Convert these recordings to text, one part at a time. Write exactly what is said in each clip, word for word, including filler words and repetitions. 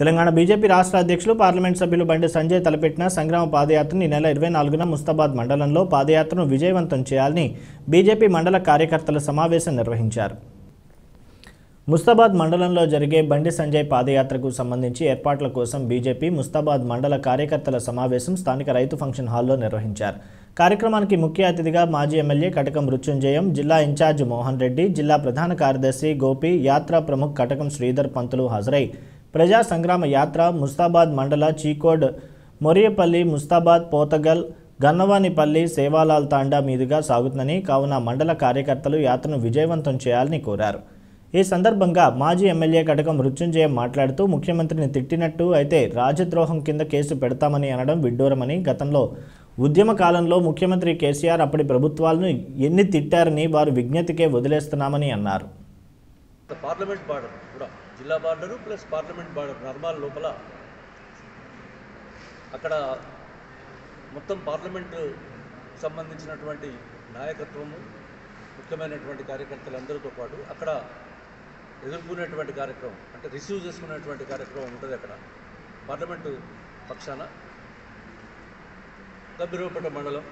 Telangana BJP రాష్ట్ర అధ్యక్షులు parliament సభ్యులు బండి సంజయ్ తలపెట్టిన సంగ్రామ పాదయాత్రను ఈ నెల ఇరవై నాలుగున ముస్తాబాద్ మండలంలో పాదయాత్రను విజయవంతం చేయాలని బీజేపీ మండల కార్యకర్తల సమావేశం నిర్వహించారు. ముస్తాబాద్ మండలంలో జరిగే బండి సంజయ్ పాదయాత్రకు సంబంధించి ఏర్పాట్ల కోసం బీజేపీ ముస్తాబాద్ మండల కార్యకర్తల సమావేశం స్థానిక రైతు ఫంక్షన్ హాల్లో నిర్వహించారు. కార్యక్రమానికి ముఖ్య అతిథిగా మాజీ ఎమ్మెల్యే కటకం మృత్యుంజయం, జిల్లా ఇన్ఛార్జ్ మోహన్ రెడ్డి, జిల్లా ప్రధాన కార్యదర్శి గోపి, యాత్రా ప్రముఖ్ కటకం శ్రీధర్ పంతులు హాజరై ప్రజా సంగ్రామ యాత్ర ముస్తాబాద్ మండల చీకోడ్, మొరియపల్లి, ముస్తాబాద్, పోతగల్, గన్నవానిపల్లి, సేవాలాల్ తాండా మీదుగా సాగుతుందని, కావున మండల కార్యకర్తలు యాత్రను విజయవంతం చేయాలని కోరారు. ఈ సందర్భంగా మాజీ ఎమ్మెల్యే కటకం మృత్యుంజయం మాట్లాడుతూ, ముఖ్యమంత్రిని తిట్టినట్టు అయితే రాజద్రోహం కింద కేసు పెడతామని అనడం విడ్డూరమని, గతంలో ఉద్యమ కాలంలో ముఖ్యమంత్రి కేసీఆర్ అప్పటి ప్రభుత్వాలను ఎన్ని తిట్టారని వారు విజ్ఞతకే వదిలేస్తున్నామని అన్నారు. పార్లమెంట్ బార్డర్ కూడా జిల్లా border plus parliament border Nirmal లోపల అక్కడ మొత్తం పార్లమెంటు సంబంధించినటువంటి నాయకత్వము, ముఖ్యమైనటువంటి కార్యకర్తలందరితో పాటు అక్కడ ఎదుర్కొనేటువంటి కార్యక్రమం అంటే రిసీవ్ చేసుకునేటువంటి కార్యక్రమం ఉంటుంది. అక్కడ పార్లమెంటు పక్షాన గబ్బిరవపేట మండలం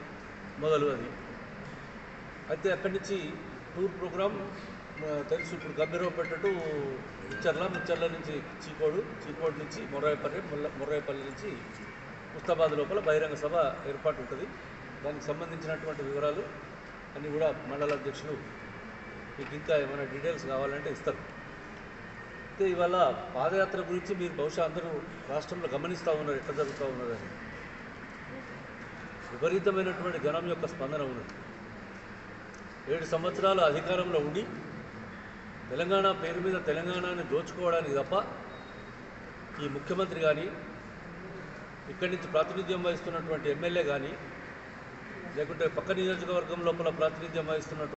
మొదలు అది అయితే అక్కడి నుంచి టూర్ ప్రోగ్రాం తెలుసు. ఇప్పుడు గబ్బిరవపేట టు మిచ్చర్ల, మిచ్చర్ల నుంచి చీకోడు, చీకోడు నుంచి మొర్రాయిపల్లి, మొర్రాయిపల్లి నుంచి ముస్తాబాద్ లోపల బహిరంగ సభ ఏర్పాటు ఉంటుంది. దానికి సంబంధించినటువంటి వివరాలు అన్నీ కూడా మండల అధ్యక్షులు మీకు ఇంకా ఏమైనా డీటెయిల్స్ కావాలంటే ఇస్తారు. అయితే ఇవాళ పాదయాత్ర గురించి మీరు బహుశా అందరూ రాష్ట్రంలో గమనిస్తూ ఉన్నారు ఎట్లా జరుగుతూ ఉన్నదని. విపరీతమైనటువంటి జనం యొక్క స్పందన ఉన్నది. ఏడు సంవత్సరాలు అధికారంలో ఉండి తెలంగాణ పేరు మీద తెలంగాణని దోచుకోవడానికి తప్ప ఈ ముఖ్యమంత్రి కానీ, ఇక్కడి నుంచి ప్రాతినిధ్యం వహిస్తున్నటువంటి ఎమ్మెల్యే కానీ, లేకుంటే పక్క నియోజకవర్గం లోపల ప్రాతినిధ్యం వహిస్తున్నటువంటి